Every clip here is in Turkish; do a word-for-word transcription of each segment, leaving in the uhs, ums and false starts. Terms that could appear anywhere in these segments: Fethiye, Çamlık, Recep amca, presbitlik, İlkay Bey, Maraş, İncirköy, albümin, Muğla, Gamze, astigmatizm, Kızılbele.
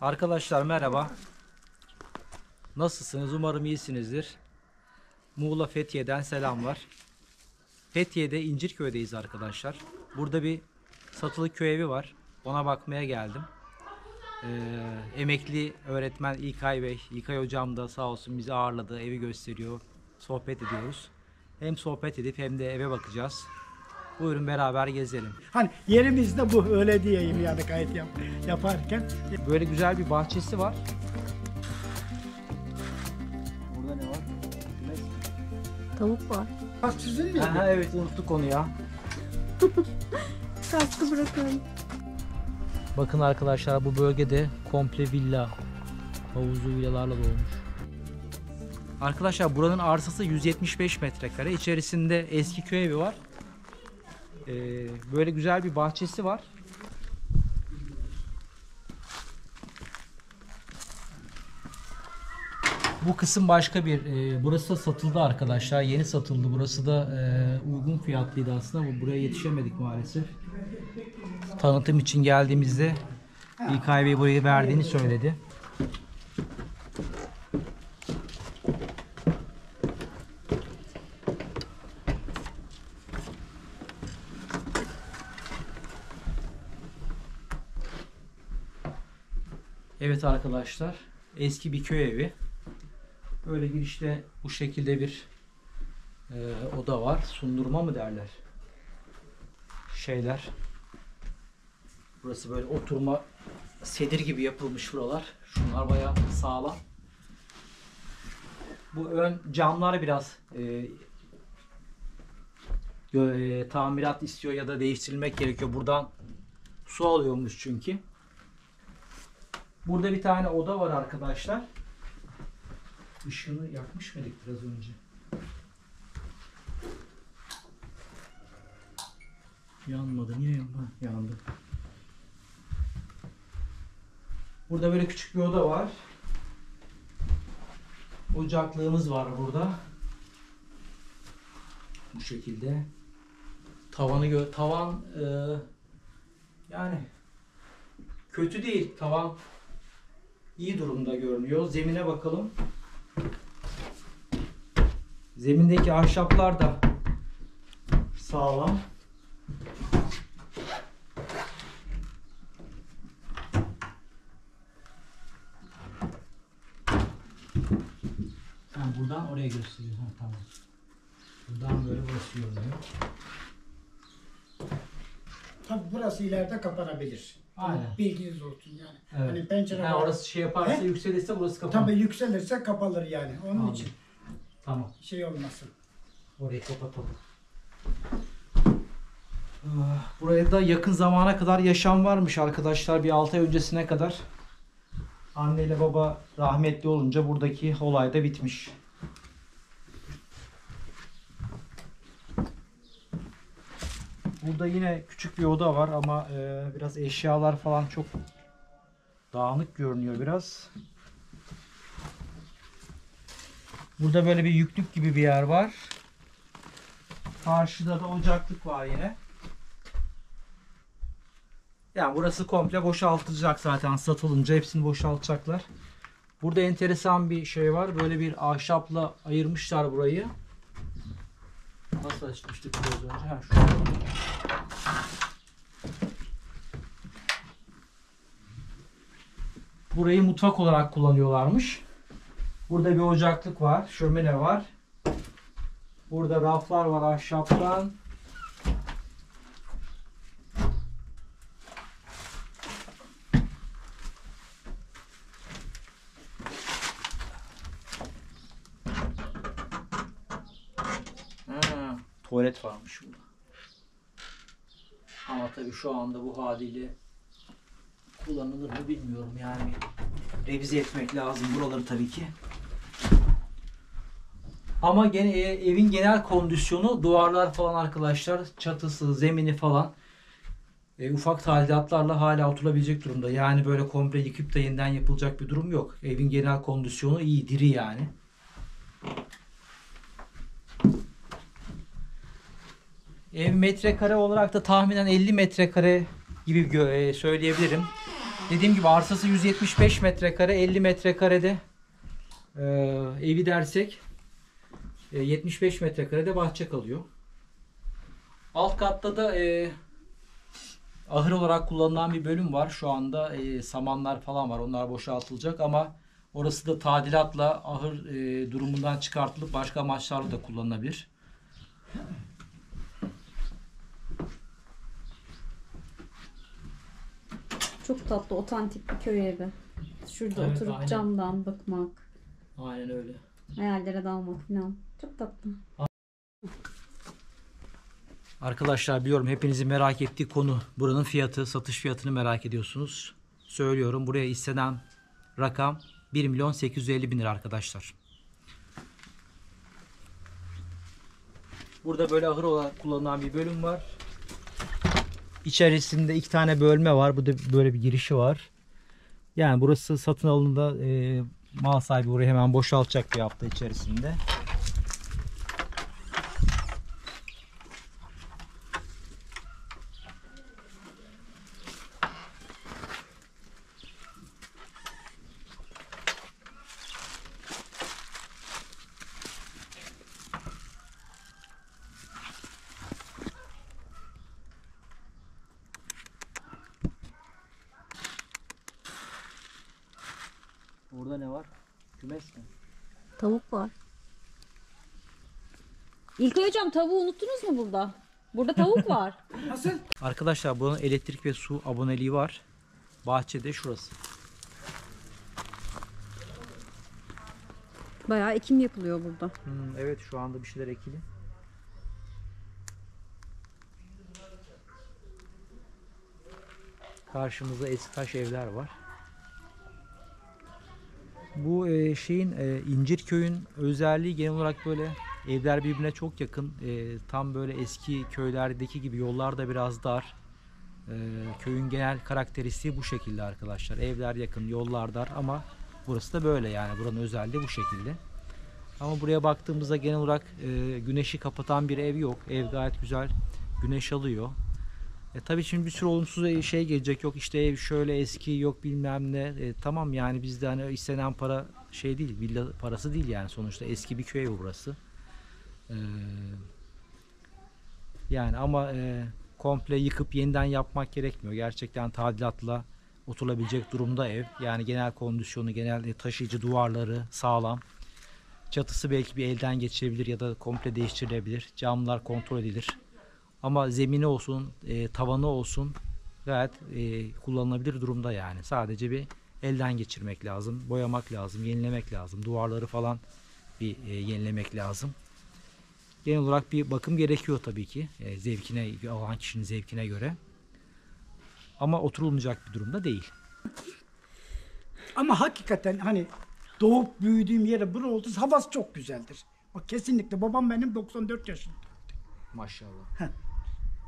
Arkadaşlar merhaba. Nasılsınız? Umarım iyisinizdir. Muğla Fethiye'den selamlar. Fethiye'de İncirköy'deyiz arkadaşlar. Burada bir satılı köy evi var. Ona bakmaya geldim. Ee, emekli öğretmen İlkay Bey, İlkay hocam da sağ olsun bizi ağırladı. Evi gösteriyor. Sohbet ediyoruz. Hem sohbet edip hem de eve bakacağız. Buyurun beraber gezelim. Hani yerimizde bu, öyle diyeyim yani kayıt yap, yaparken. Böyle güzel bir bahçesi var. Burada ne var? Tavuk var. Kaskı mı? Ha, evet, unuttuk onu ya. Kaskı bırakın. Bakın arkadaşlar, bu bölgede komple villa, havuzlu villalarla dolmuş. Arkadaşlar buranın arsası yüz yetmiş beş metrekare. İçerisinde eski köy evi var. Ee, böyle güzel bir bahçesi var. Bu kısım başka bir. E, burası da satıldı arkadaşlar. Yeni satıldı. Burası da e, uygun fiyatlıydı aslında ama buraya yetişemedik maalesef. Tanıtım için geldiğimizde İlkay Bey burayı verdiğini söyledi. Evet arkadaşlar, eski bir köy evi. Böyle girişte bu şekilde bir e, oda var. Sundurma mı derler? Şeyler. Burası böyle oturma, sedir gibi yapılmış buralar. Şunlar bayağı sağlam. Bu ön camlar biraz e, e, tamirat istiyor ya da değiştirilmek gerekiyor. Buradan su alıyormuş çünkü. Burada bir tane oda var arkadaşlar. Işığını yakmış mıydık biraz önce? Yanmadı. Niye yanmadı? Yandı. Burada böyle küçük bir oda var. Ocaklığımız var burada. Bu şekilde. Tavanı gö- tavan e yani kötü değil. Tavan İyi durumda görünüyor. Zemine bakalım. Zemindeki ahşaplar da sağlam. Yani buradan oraya gösteriyor. Ha, tamam. Buradan böyle basıyor diyor. Tabii burası ileride kapanabilir. Aynen. Bilginiz olsun yani. Evet. Hani pencere yani orası şey yaparsa, he? Yükselirse burası kapanır. Tabii yükselirse kapalır yani. Onun tamam. için. Tamam. Şey olmasın. Orayı kapatalım. Buraya da yakın zamana kadar yaşam varmış arkadaşlar. Bir altı ay öncesine kadar. Anne ile baba rahmetli olunca buradaki olay da bitmiş. Burada yine küçük bir oda var ama e, biraz eşyalar falan çok dağınık görünüyor biraz. Burada böyle bir yüklük gibi bir yer var. Karşıda da ocaklık var yine. Yani burası komple boşaltılacak zaten, satılınca hepsini boşaltacaklar. Burada enteresan bir şey var. Böyle bir ahşapla ayırmışlar burayı. Nasıl açmıştık biraz önce? Ha, şu. Burayı mutfak olarak kullanıyorlarmış. Burada bir ocaklık var, şömine var. Burada raflar var ahşaptan. Tuvalet varmış burada. Ama tabii şu anda bu haliyle kullanılır mı bilmiyorum yani. Revize etmek lazım buraları tabii ki. Ama gene evin genel kondisyonu, duvarlar falan arkadaşlar, çatısı, zemini falan e, ufak tadilatlarla hala oturabilecek durumda. Yani böyle komple yıkıp da yeniden yapılacak bir durum yok. Evin genel kondisyonu iyi, diri yani. Ev metrekare olarak da tahminen elli metrekare gibi söyleyebilirim. Dediğim gibi arsası yüz yetmiş beş metrekare, elli metrekarede e, evi dersek e, yetmiş beş metrekarede bahçe kalıyor. Alt katta da e, ahır olarak kullanılan bir bölüm var. Şu anda e, samanlar falan var. Onlar boşaltılacak ama orası da tadilatla ahır e, durumundan çıkartılıp başka amaçlarla da kullanılabilir. Çok tatlı, otantik bir köy evi. Şurada evet, oturup aynen. camdan bakmak. Aynen öyle. Hayallere dalmak falan. Çok tatlı. Arkadaşlar biliyorum hepinizin merak ettiği konu buranın fiyatı, satış fiyatını merak ediyorsunuz. Söylüyorum, buraya istenen rakam bir milyon sekiz yüz elli bin lira arkadaşlar. Burada böyle ahır olarak kullanılan bir bölüm var. İçerisinde iki tane bölme var. Burada böyle bir girişi var. Yani burası satın alındığında e, mal sahibi burayı hemen boşaltacak bir hafta içerisinde. Burada ne var? Kümes mi? Tavuk var. İlkay hocam, tavuğu unuttunuz mu burada? Burada tavuk var. Nasıl? Arkadaşlar buranın elektrik ve su aboneliği var. Bahçede şurası. Bayağı ekim yapılıyor burada. Hmm, evet, şu anda bir şeyler ekili. Karşımızda eski taş evler var. Bu şeyin, İncirköy'ün özelliği genel olarak böyle evler birbirine çok yakın. Tam böyle eski köylerdeki gibi yollar da biraz dar. Köyün genel karakteristiği bu şekilde arkadaşlar. Evler yakın, yollar dar ama burası da böyle, yani buranın özelliği bu şekilde. Ama buraya baktığımızda genel olarak güneşi kapatan bir ev yok. Ev gayet güzel güneş alıyor. E tabii şimdi bir sürü olumsuz şey gelecek, yok işte şöyle eski, yok bilmem ne. E tamam, yani bizde hani istenen para şey değil, villa parası değil yani, sonuçta eski bir köy burası. E, yani ama e, komple yıkıp yeniden yapmak gerekmiyor. Gerçekten tadilatla oturabilecek durumda ev. Yani genel kondisyonu, genel taşıyıcı duvarları sağlam. Çatısı belki bir elden geçirebilir ya da komple değiştirilebilir. Camlar kontrol edilir. Ama zemini olsun, e, tavanı olsun gayet e, kullanılabilir durumda yani. Sadece bir elden geçirmek lazım, boyamak lazım, yenilemek lazım. Duvarları falan bir e, yenilemek lazım. Genel olarak bir bakım gerekiyor tabii ki. E, zevkine, alan kişinin zevkine göre. Ama oturulmayacak bir durumda değil. Ama hakikaten hani doğup büyüdüğüm yere burası oldu, havası çok güzeldir. O kesinlikle. Babam benim doksan dört yaşında. Maşallah. Heh.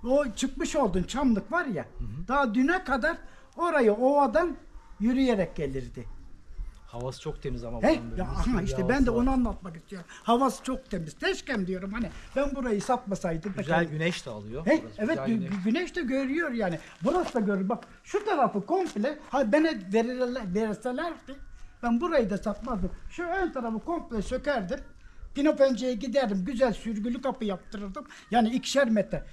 O çıkmış oldun Çamlık var ya, hı hı. Daha düne kadar orayı ovadan yürüyerek gelirdi. Havası çok temiz ama. He? Ya, aha, işte ben de var. Onu anlatmak istiyorum. Havası çok temiz. Teşkem diyorum hani ben burayı satmasaydım. Güzel bakayım. Güneş de alıyor. He? Evet, güneş. güneş de görüyor yani. Burası da görüyor. Bak şu tarafı komple ha, bana verselerdi ben burayı da satmazdım. Şu ön tarafı komple sökerdim. Pino pencereye giderdim, güzel sürgülü kapı yaptırırdım. Yani ikişer metre.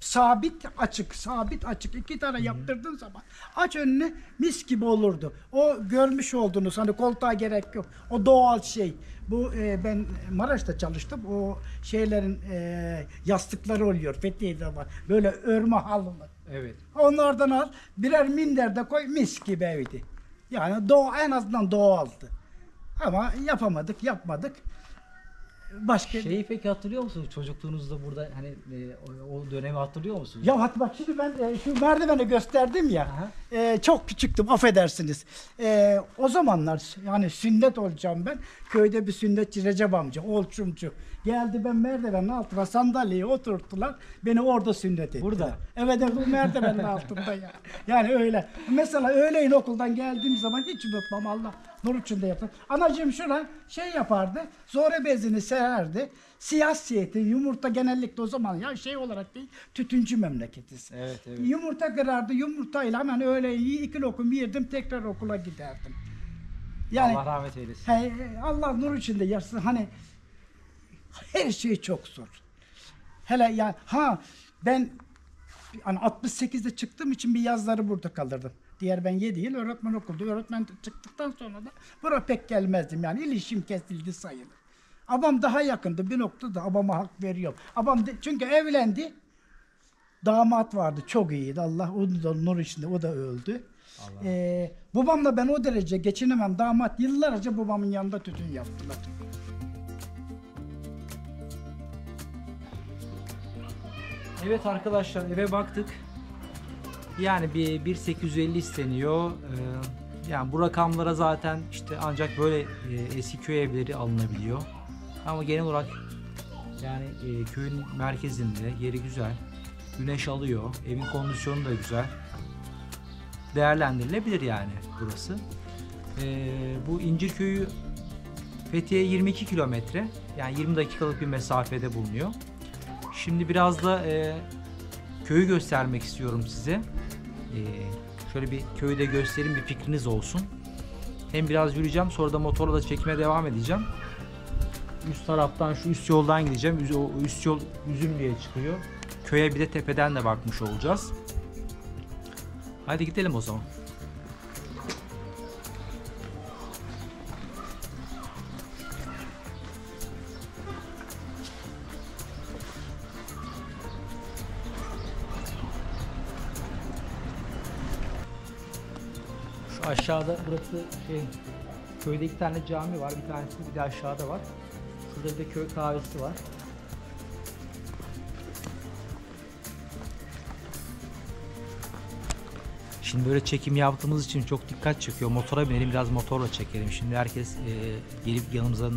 Sabit açık, sabit açık. İki tane Hı -hı. yaptırdığın zaman aç önüne, mis gibi olurdu. O görmüş olduğunuz, hani koltuğa gerek yok. O doğal şey. Bu e, ben Maraş'ta çalıştım. O şeylerin e, yastıkları oluyor. Fethiye'de var. Böyle örme halılar. Evet. Onlardan al, birer minderde koy, mis gibi evdi. Yani doğa, en azından doğaldı. Ama yapamadık, yapmadık. Başka şeyi peki hatırlıyor musunuz? Çocukluğunuzda burada hani e, o, o dönemi hatırlıyor musunuz? Ya hat bak şimdi ben e, şu merdiveni gösterdim ya. E, çok küçüktüm, affedersiniz. E, o zamanlar yani sünnet olacağım ben. Köyde bir sünnetçi Recep amca, olçumcu. Geldi, ben merdivenin altına sandalyeye oturttular. Beni orada sünnet ettiler. Burada? Evet, bu merdivenin altında ya. Yani öyle. Mesela öğleyin okuldan geldiğim zaman hiç unutmam, Allah nur içinde yaptım. Anacığım şuna şey yapardı. Zora bezini ser değerdi. Siyasiyeti, yumurta genellikle o zaman ya şey olarak değil, tütüncü memleketiz. Evet, evet. Yumurta kırardı, yumurtayla hemen öyle iki lokum yerdim, tekrar okula giderdim. Yani, Allah rahmet eylesin. He, Allah nur içinde yatsın. Hani her şey çok zor. Hele yani ha ben hani altmış sekizde çıktığım için bir yazları burada kalırdım. Diğer ben yedi yıl öğretmen okuldu. Öğretmen çıktıktan sonra da buraya pek gelmezdim. Yani ilişim kesildi sayılır. Abam daha yakındı. Bir noktada abama hak veriyorum. Abam de, çünkü evlendi. Damat vardı. Çok iyiydi. Allah onu da nur içinde. O da öldü. Ee, babamla ben o derece geçinemem. Damat yıllarca babamın yanında tütün yaptılar. Evet arkadaşlar, eve baktık. Yani bir, bir bin sekiz yüz elli isteniyor. Ee, yani bu rakamlara zaten işte ancak böyle e, eski köy evleri alınabiliyor. Ama genel olarak yani e, köyün merkezinde yeri güzel. Güneş alıyor. Evin kondisyonu da güzel. Değerlendirilebilir yani burası. Ee, bu İncirköy'ü Fethiye yirmi iki kilometre. Yani yirmi dakikalık bir mesafede bulunuyor. Şimdi biraz da e, köyü göstermek istiyorum size. Ee, şöyle bir köyü de göstereyim, bir fikriniz olsun. Hem biraz yürüyeceğim, sonra da motorla da çekime devam edeceğim. Üst taraftan şu üst yoldan gideceğim. Üst, o üst yol Üzümlü'ye çıkıyor. Köye bir de tepeden de bakmış olacağız. Hadi gidelim o zaman. Aşağıda burası şey, köyde iki tane cami var, bir tanesi bir de aşağıda var. Şurada bir de köy kahvesi var. Şimdi böyle çekim yaptığımız için çok dikkat çekiyor. Motora binelim, biraz motorla çekelim. Şimdi herkes e, gelip yanımıza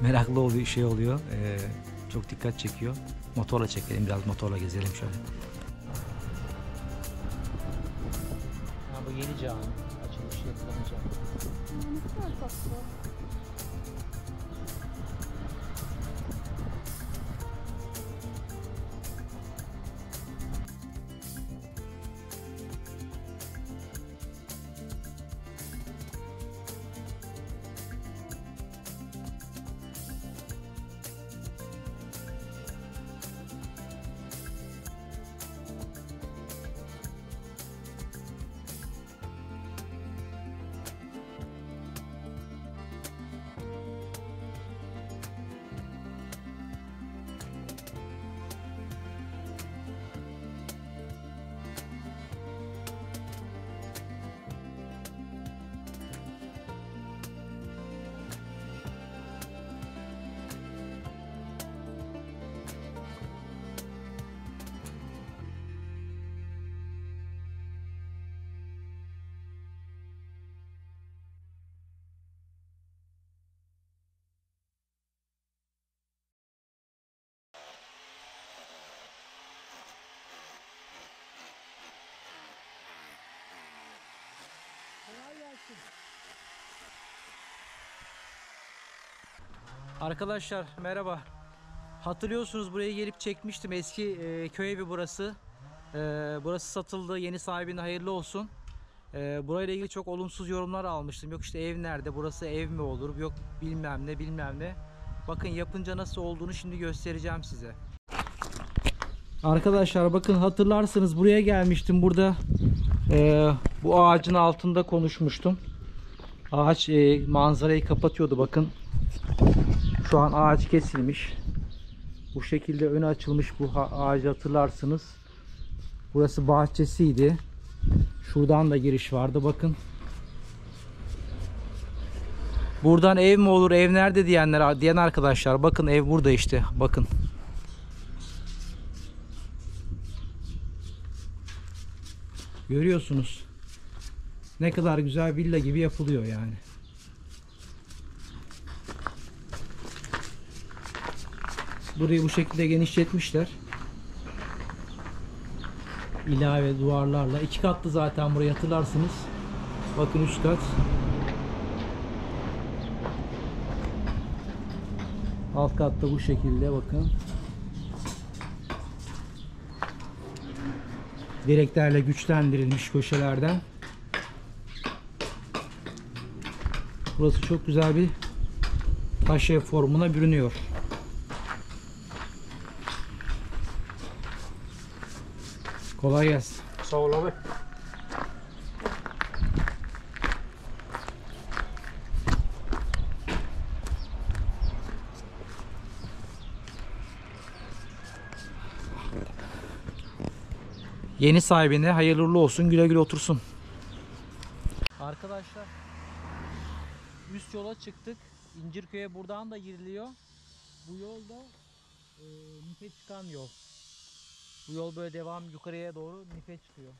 meraklı oluyor, şey oluyor. E, çok dikkat çekiyor. Motorla çekelim, biraz motorla gezelim şöyle. Yeni cami açılmış, yapılacak. Arkadaşlar merhaba. Hatırlıyorsunuz buraya gelip çekmiştim. Eski e, köy evi burası. E, burası satıldı. Yeni sahibine hayırlı olsun. E, burayla ilgili çok olumsuz yorumlar almıştım. Yok işte ev nerede? Burası ev mi olur? Yok bilmem ne bilmem ne. Bakın yapınca nasıl olduğunu şimdi göstereceğim size. Arkadaşlar bakın hatırlarsınız buraya gelmiştim. Burada e, bu ağacın altında konuşmuştum. Ağaç e, manzarayı kapatıyordu bakın. Şu an ağaç kesilmiş. Bu şekilde öne açılmış bu ağacı hatırlarsınız. Burası bahçesiydi. Şuradan da giriş vardı bakın. Buradan ev mi olur, ev nerede diyenler, diyen arkadaşlar bakın ev burada işte bakın. Görüyorsunuz. Ne kadar güzel villa gibi yapılıyor yani. Burayı bu şekilde genişletmişler. İlave duvarlarla. İki katlı zaten burayı hatırlarsınız. Bakın üç kat. Alt katta bu şekilde bakın. Direklerle güçlendirilmiş köşelerden. Burası çok güzel bir taş ev formuna bürünüyor. Kolay gelsin. Sağ ol abi. Yeni sahibine hayırlı uğurlu olsun, güle güle otursun. Arkadaşlar üst yola çıktık. İncirköy'e buradan da giriliyor. Bu yol da e, nipe çıkan yol. Bu yol böyle devam yukarıya doğru nipe çıkıyor.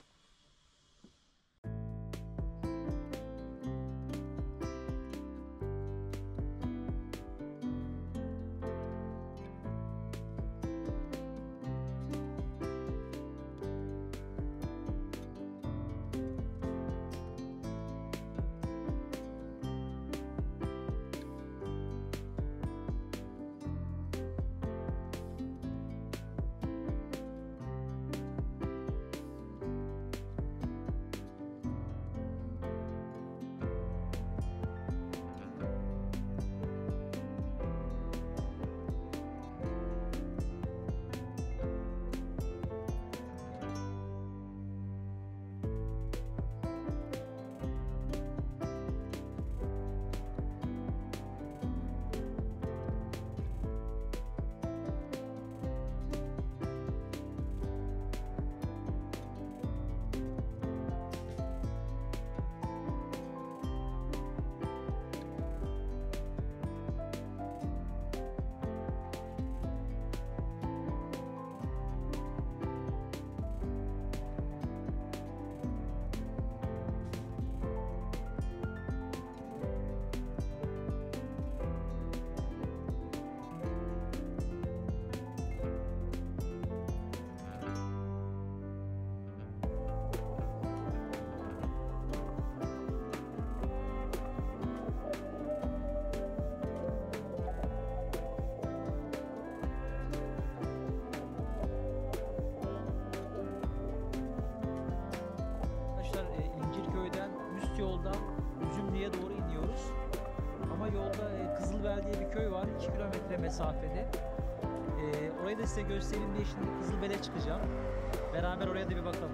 Diye bir köy var, iki kilometre mesafede. Ee, orayı da size göstereyim diye şimdi Kızılbele çıkacağım. Beraber oraya da bir bakalım.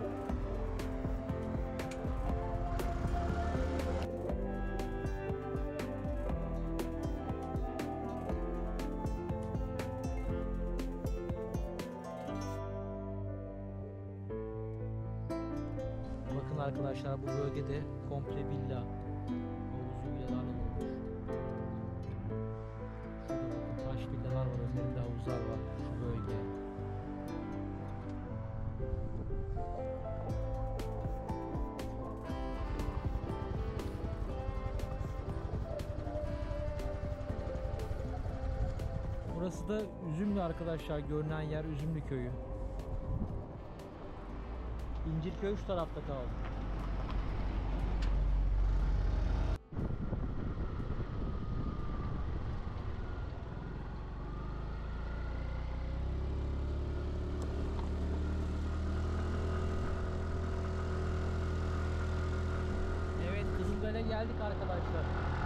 Bakın arkadaşlar, bu bölgede komple villa. Burası da Üzümlü arkadaşlar, görünen yer Üzümlü köyü. İncirköy şu tarafta kaldı. Evet, Kızılbele'ye geldik arkadaşlar.